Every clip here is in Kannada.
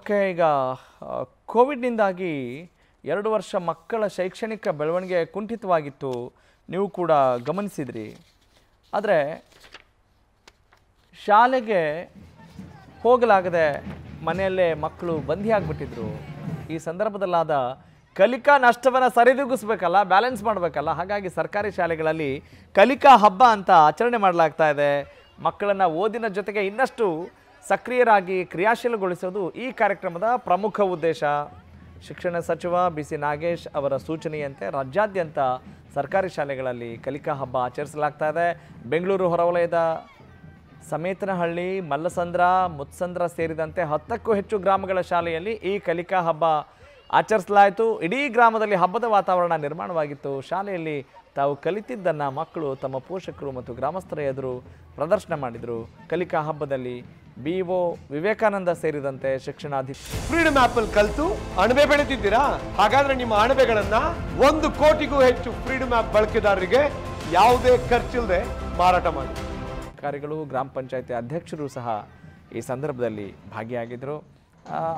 Okay, COVID ನಿಂದಾಗಿ 2 ವರ್ಷ ಮಕ್ಕಳ ಶೈಕ್ಷಣಿಕ ಬೆಳವಣಿಗೆ ಕುಂಠಿತವಾಗಿತ್ತು ನೀವು ಕೂಡ ಗಮನಿಸಿದ್ರಿ ಆದರೆ ಶಾಲೆಗೆ ಹೋಗಲಾಗದೆ ಮನೆಯಲ್ಲೇ ಮಕ್ಕಳು ಬಂಧಿಯಾಗಿಬಿಟ್ಟಿದ್ರು ಈ ಸಂದರ್ಭದಲ್ಲಾದ ಕಲಿಕಾ ನಷ್ಟವನ್ನ ಸರಿದೂಗಿಸಬೇಕಲ್ಲ ಬ್ಯಾಲೆನ್ಸ್ ಮಾಡಬೇಕಲ್ಲ ಹಾಗಾಗಿ ಸರ್ಕಾರಿ ಶಾಲೆಗಳಲ್ಲಿ ಕಲಿಕಾ ಹಬ್ಬ ಅಂತ ಆಚರಣೆ ಮಾಡಲಾಗ್ತಾ ಇದೆ ಮಕ್ಕಳನ್ನ ಓದಿನ ಜೊತೆಗೆ ಇನ್ನಷ್ಟು ಸಕ್ರಿಯರಾಗಿ ಕ್ರಿಯಾಶೀಲಗೊಳಿಸುವುದು ಈ ಕಾರ್ಯಕ್ರಮದ ಪ್ರಮುಖ ಉದ್ದೇಶ ಶಿಕ್ಷಣ ಸಚಿವ ಬಿಸಿ ನಾಗೇಶ್ ಅವರ ಸೂಚನೆಯಂತೆ ರಾಜ್ಯಾದ್ಯಂತ ಸರ್ಕಾರಿ ಶಾಲೆಗಳಲ್ಲಿ ಕಲಿಕಾ ಹಬ್ಬ ಆಚರಿಸಲಾಗ್ತಾ ಇದೆ ಬೆಂಗಳೂರು ಹೊರವಲಯದ ಸಮೇತನಹಳ್ಳಿ ಮಲ್ಲಸಂದ್ರ ಮುತ್ಸಂದ್ರ ಸೇರಿದಂತೆ 10ಕ್ಕೂ ಹೆಚ್ಚು ಗ್ರಾಮಗಳ ಶಾಲೆಯಲ್ಲಿ ಈ ಕಲಿಕಾ ಹಬ್ಬ ಆಚರಿಸಲಾಯಿತು ಇಡೀ ಗ್ರಾಮದಲ್ಲಿ ಹಬ್ಬದ ವಾತಾವರಣ ನಿರ್ಮಾಣವಾಗಿತ್ತು ಶಾಲೆಯಲ್ಲಿ ತಾವು ಕಲಿತಿದ್ದನ್ನ ಮಕ್ಕಳು ತಮ್ಮ ಪೋಷಕರು ಮತ್ತು ಗ್ರಾಮಸ್ಥರ ಎದುರು ಪ್ರದರ್ಶನ ಮಾಡಿದರು ಕಲಿಕಾ ಹಬ್ಬದಲ್ಲಿ ಬಿಒ ವಿವೇಕಾನಂದ ಸೇರಿದಂತೆ ಶಿಕ್ಷಣಾಧಿಕಾರಿ ಫ್ರೀಡಂ ಆಪ್ ಅಲ್ಲಿ ಕಲಿತು ಅಣಬೆ ಬೆಳೆತಿದ್ದೀರಾ ಹಾಗಾದ್ರೆ ನಿಮ್ಮ ಅಣಬೆಗಳನ್ನ 1 ಕೋಟಿಗೂ ಹೆಚ್ಚು ಫ್ರೀಡಂ ಆಪ್ ಬಳಕೆದಾರರಿಗೆ ಯಾವುದೇ ಖರ್ಚಿಲ್ಲದೆ ಮಾರಾಟ ಮಾಡಿ ಕಾರ್ಯಗಳು ಗ್ರಾಮ ಪಂಚಾಯಿತಿ ಅಧ್ಯಕ್ಷರು ಸಹ ಈ ಸಂದರ್ಭದಲ್ಲಿ ಭಾಗಿಯಾಗಿದ್ದರು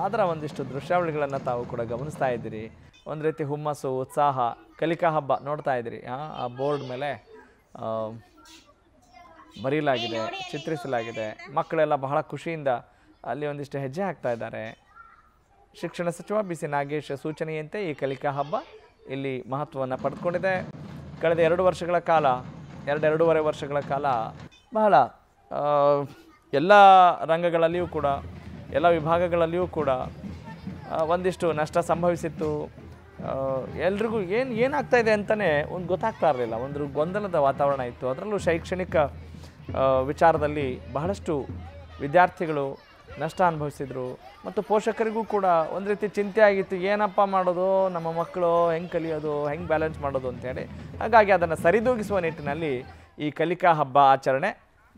ಅದರ ಒಂದಿಷ್ಟು ದೃಶ್ಯಾವಳಿಗಳನ್ನು ತಾವು ಕೂಡ ಗಮನಿಸ್ತಾ ಇದ್ದೀರಿ ಒಂದು ರೀತಿ ಹುಮ್ಮಸ್ಸು ಉತ್ಸಾಹ ಕಲಿಕಾ ಹಬ್ಬ ನೋಡ್ತಾ ಇದ್ದೀರಿ ಆ ಬೋರ್ಡ್ ಮೇಲೆ ಬರೀಲಾಗಿದೆ ಚಿತ್ರಿಸಲಾಗಿದೆ ಮಕ್ಕಳೆಲ್ಲ ಬಹಳ ಖುಷಿಯಿಂದ ಅಲ್ಲಿ ಒಂದಿಷ್ಟು ಹೆಜ್ಜೆ ಹಾಕ್ತಾ ಇದ್ದಾರೆ ಶಿಕ್ಷಣ ಸಚಿವ ಬಿಸಿ ನಾಗೇಶ್ ಸೂಚನೆಯಂತೆ ಈ ಕಲಿಕಾ ಹಬ್ಬ ಇಲ್ಲಿ ಮಹತ್ವವನ್ನು ಪಡೆದುಕೊಂಡಿದೆ ಕಳೆದ 2.5 ವರ್ಷಗಳ ಕಾಲ ಬಹಳ ಎಲ್ಲ ರಂಗಗಳಲ್ಲಿಯೂ ಕೂಡ ಎಲ್ಲ ವಿಭಾಗಗಳಲ್ಲಿಯೂ ಕೂಡ ಒಂದಿಷ್ಟು ನಷ್ಟ ಸಂಭವಿಸಿತ್ತು ಎಲ್ರಿಗೂ ಏನಾಗ್ತಾ ಇದೆ ಅಂತಲೇ ಒಂದು ಗೊತ್ತಾಗ್ತಾ ಇರಲಿಲ್ಲ ಒಂದು ಗೊಂದಲದ ವಾತಾವರಣ ಇತ್ತು ಅದರಲ್ಲೂ ಶೈಕ್ಷಣಿಕ ವಿಚಾರದಲ್ಲಿ ಬಹಳಷ್ಟು ವಿದ್ಯಾರ್ಥಿಗಳು ನಷ್ಟ ಅನುಭವಿಸಿದರು ಮತ್ತು ಪೋಷಕರಿಗೂ ಕೂಡ ಒಂದು ರೀತಿ ಚಿಂತೆ ಆಗಿತ್ತು ಏನಪ್ಪ ಮಾಡೋದು ನಮ್ಮ ಮಕ್ಕಳು ಹೆಂಗೆ ಕಲಿಯೋದು ಹೆಂಗೆ ಬ್ಯಾಲೆನ್ಸ್ ಮಾಡೋದು ಅಂತೇಳಿ ಹಾಗಾಗಿ ಅದನ್ನು ಸರಿದೂಗಿಸುವ ನಿಟ್ಟಿನಲ್ಲಿ ಈ ಕಲಿಕಾ ಹಬ್ಬ ಆಚರಣೆ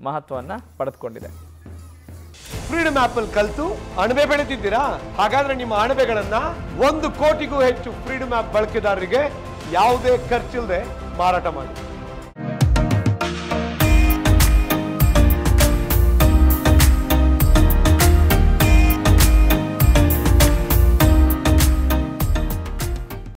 ಮಹತ್ವವನ್ನು ಪಡೆದುಕೊಂಡಿದೆ ಫ್ರೀಡಂ ಆಪ್ ಅಲ್ಲಿ ಕಲಿತು ಅಣಬೆ ಬೆಳೆತಿದ್ದೀರಾ ಹಾಗಾದ್ರೆ ನಿಮ್ಮ ಅಣಬೆಗಳನ್ನ 1 ಕೋಟಿಗೂ ಹೆಚ್ಚು ಫ್ರೀಡಂ ಆಪ್ ಬಳಕೆದಾರರಿಗೆ ಯಾವುದೇ ಖರ್ಚಿಲ್ಲದೆ ಮಾರಾಟ ಮಾಡಿ